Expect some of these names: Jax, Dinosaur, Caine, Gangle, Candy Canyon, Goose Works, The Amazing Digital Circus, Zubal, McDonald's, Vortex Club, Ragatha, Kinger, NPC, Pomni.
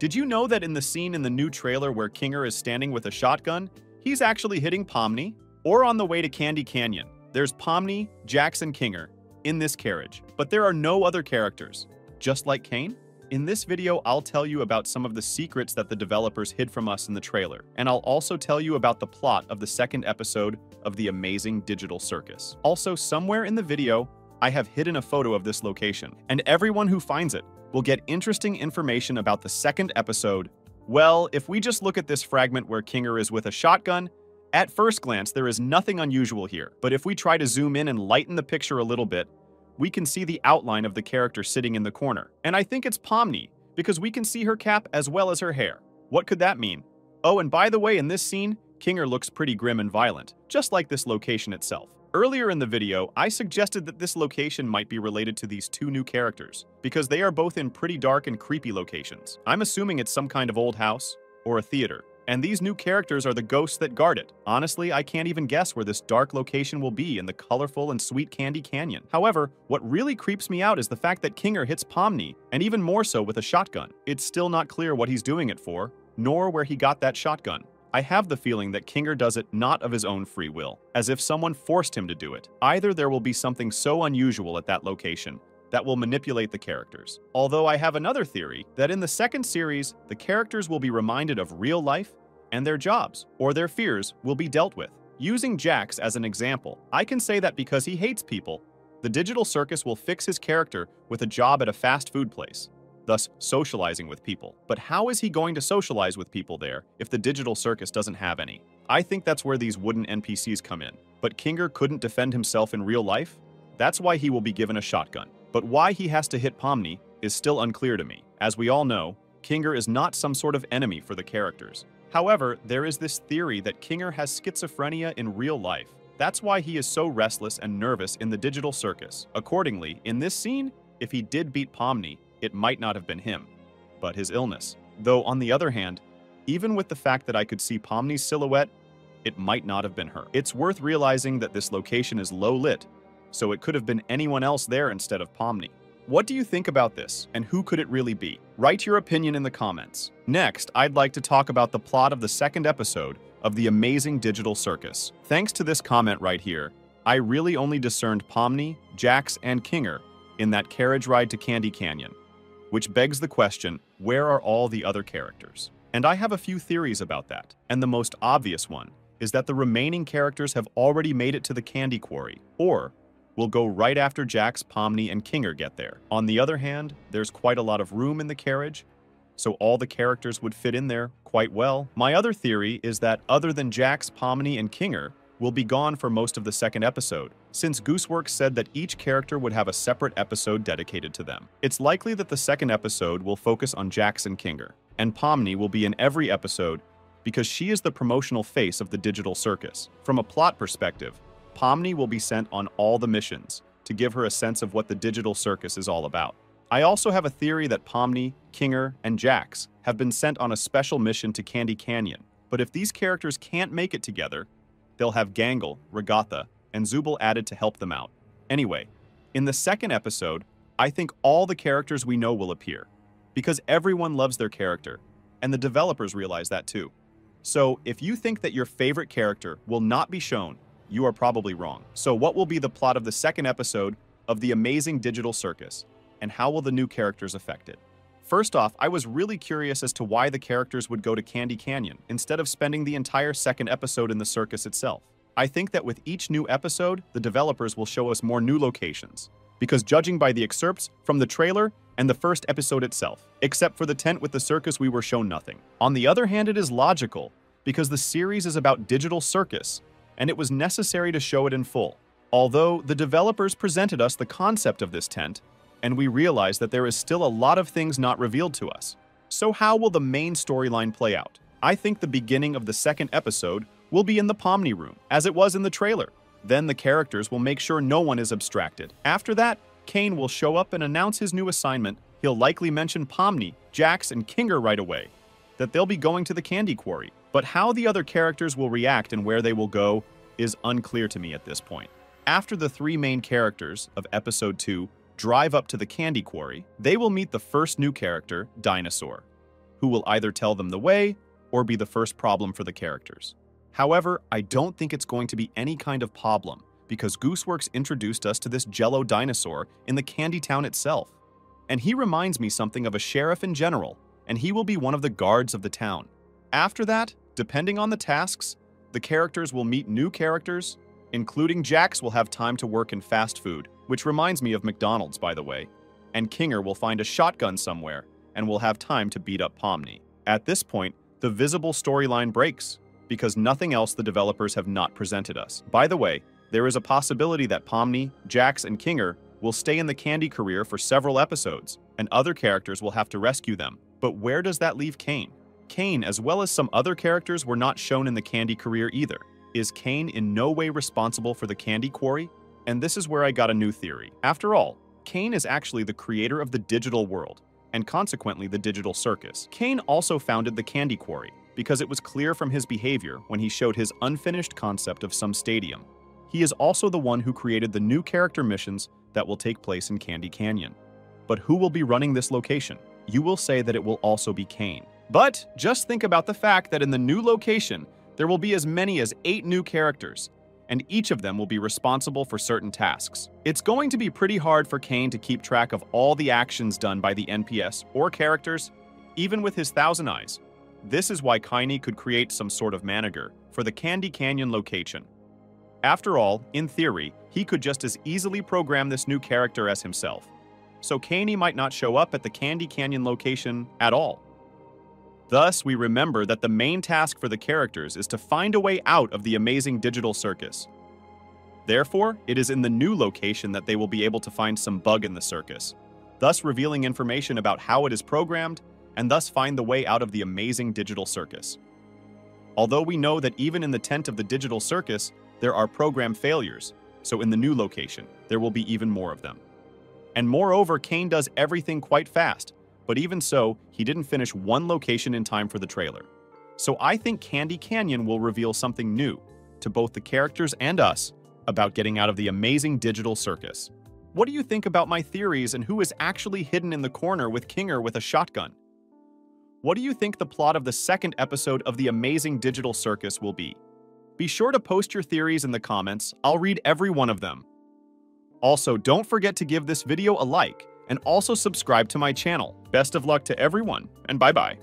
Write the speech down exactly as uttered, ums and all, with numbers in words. Did you know that in the scene in the new trailer where Kinger is standing with a shotgun, he's actually hitting Pomni? Or on the way to Candy Canyon, there's Pomni, Jax, and Kinger in this carriage, but there are no other characters, just like Caine. In this video, I'll tell you about some of the secrets that the developers hid from us in the trailer, and I'll also tell you about the plot of the second episode of The Amazing Digital Circus. Also, somewhere in the video, I have hidden a photo of this location, and everyone who finds it will get interesting information about the second episode. Well, if we just look at this fragment where Kinger is with a shotgun, at first glance, there is nothing unusual here, but if we try to zoom in and lighten the picture a little bit, we can see the outline of the character sitting in the corner. And I think it's Pomni, because we can see her cap as well as her hair. What could that mean? Oh, and by the way, in this scene, Kinger looks pretty grim and violent, just like this location itself. Earlier in the video, I suggested that this location might be related to these two new characters, because they are both in pretty dark and creepy locations. I'm assuming it's some kind of old house or a theater, and these new characters are the ghosts that guard it. Honestly, I can't even guess where this dark location will be in the colorful and sweet Candy Canyon. However, what really creeps me out is the fact that Kinger hits Pomni, and even more so with a shotgun. It's still not clear what he's doing it for, nor where he got that shotgun. I have the feeling that Kinger does it not of his own free will, as if someone forced him to do it. Either there will be something so unusual at that location that will manipulate the characters. Although I have another theory, that in the second series, the characters will be reminded of real life and their jobs, or their fears will be dealt with. Using Jax as an example, I can say that because he hates people, the digital circus will fix his character with a job at a fast food place, thus socializing with people. But how is he going to socialize with people there if the digital circus doesn't have any? I think that's where these wooden N P Cs come in. But Kinger couldn't defend himself in real life? That's why he will be given a shotgun. But why he has to hit Pomni is still unclear to me. As we all know, Kinger is not some sort of enemy for the characters. However, there is this theory that Kinger has schizophrenia in real life. That's why he is so restless and nervous in the digital circus. Accordingly, in this scene, if he did beat Pomni, it might not have been him, but his illness. Though on the other hand, even with the fact that I could see Pomni's silhouette, it might not have been her. It's worth realizing that this location is low-lit, so it could have been anyone else there instead of Pomni. What do you think about this, and who could it really be? Write your opinion in the comments. Next, I'd like to talk about the plot of the second episode of The Amazing Digital Circus. Thanks to this comment right here, I really only discerned Pomni, Jax, and Kinger in that carriage ride to Candy Canyon, which begs the question, where are all the other characters? And I have a few theories about that, and the most obvious one is that the remaining characters have already made it to the candy quarry, or will go right after Jax, Pomni, and Kinger get there. On the other hand, there's quite a lot of room in the carriage, so all the characters would fit in there quite well. My other theory is that other than Jax, Pomni, and Kinger will be gone for most of the second episode, since Goose Works said that each character would have a separate episode dedicated to them. It's likely that the second episode will focus on Jax and Kinger, and Pomni will be in every episode because she is the promotional face of the digital circus. From a plot perspective, Pomni will be sent on all the missions to give her a sense of what the digital circus is all about. I also have a theory that Pomni, Kinger, and Jax have been sent on a special mission to Candy Canyon, but if these characters can't make it together, they'll have Gangle, Ragatha, and Zubal added to help them out. Anyway, in the second episode, I think all the characters we know will appear, because everyone loves their character, and the developers realize that too. So if you think that your favorite character will not be shown, you are probably wrong. So what will be the plot of the second episode of The Amazing Digital Circus, and how will the new characters affect it? First off, I was really curious as to why the characters would go to Candy Canyon instead of spending the entire second episode in the circus itself. I think that with each new episode, the developers will show us more new locations, because judging by the excerpts from the trailer and the first episode itself, except for the tent with the circus, we were shown nothing. On the other hand, it is logical, because the series is about digital circus, and it was necessary to show it in full. Although the developers presented us the concept of this tent, and we realized that there is still a lot of things not revealed to us. So how will the main storyline play out? I think the beginning of the second episode will be in the Pomni room, as it was in the trailer. Then the characters will make sure no one is abstracted. After that, Caine will show up and announce his new assignment. He'll likely mention Pomni, Jax, and Kinger right away, that they'll be going to the candy quarry. But how the other characters will react and where they will go is unclear to me at this point. After the three main characters of episode two drive up to the candy quarry, they will meet the first new character, Dinosaur, who will either tell them the way or be the first problem for the characters. However, I don't think it's going to be any kind of problem, because Goose Works introduced us to this Jello dinosaur in the Candy Town itself. And he reminds me something of a sheriff in general, and he will be one of the guards of the town. After that, depending on the tasks, the characters will meet new characters, including Jax will have time to work in fast food, which reminds me of McDonald's, by the way, and Kinger will find a shotgun somewhere and will have time to beat up Pomni. At this point, the visible storyline breaks, because nothing else the developers have not presented us. By the way, there is a possibility that Pomni, Jax, and Kinger will stay in the Candy career for several episodes, and other characters will have to rescue them. But where does that leave Caine? Caine, as well as some other characters, were not shown in the Candy career either. Is Caine in no way responsible for the Candy Quarry? And this is where I got a new theory. After all, Caine is actually the creator of the digital world, and consequently the Digital Circus. Caine also founded the Candy Quarry, because it was clear from his behavior when he showed his unfinished concept of some stadium. He is also the one who created the new character missions that will take place in Candy Canyon. But who will be running this location? You will say that it will also be Caine. But just think about the fact that in the new location, there will be as many as eight new characters, and each of them will be responsible for certain tasks. It's going to be pretty hard for Caine to keep track of all the actions done by the N P S or characters, even with his thousand eyes. This is why Caine could create some sort of manager for the Candy Canyon location. After all, in theory, he could just as easily program this new character as himself. So Caine might not show up at the Candy Canyon location at all. Thus, we remember that the main task for the characters is to find a way out of the Amazing Digital Circus. Therefore, it is in the new location that they will be able to find some bug in the circus, thus revealing information about how it is programmed, and thus find the way out of the Amazing Digital Circus. Although we know that even in the tent of the Digital Circus, there are program failures, so in the new location, there will be even more of them. And moreover, Caine does everything quite fast, but even so, he didn't finish one location in time for the trailer. So I think Candy Canyon will reveal something new to both the characters and us about getting out of the Amazing Digital Circus. What do you think about my theories and who is actually hidden in the corner with Kinger with a shotgun? What do you think the plot of the second episode of the Amazing Digital Circus will be? Be sure to post your theories in the comments. I'll read every one of them. Also, don't forget to give this video a like and also subscribe to my channel. Best of luck to everyone, and bye-bye.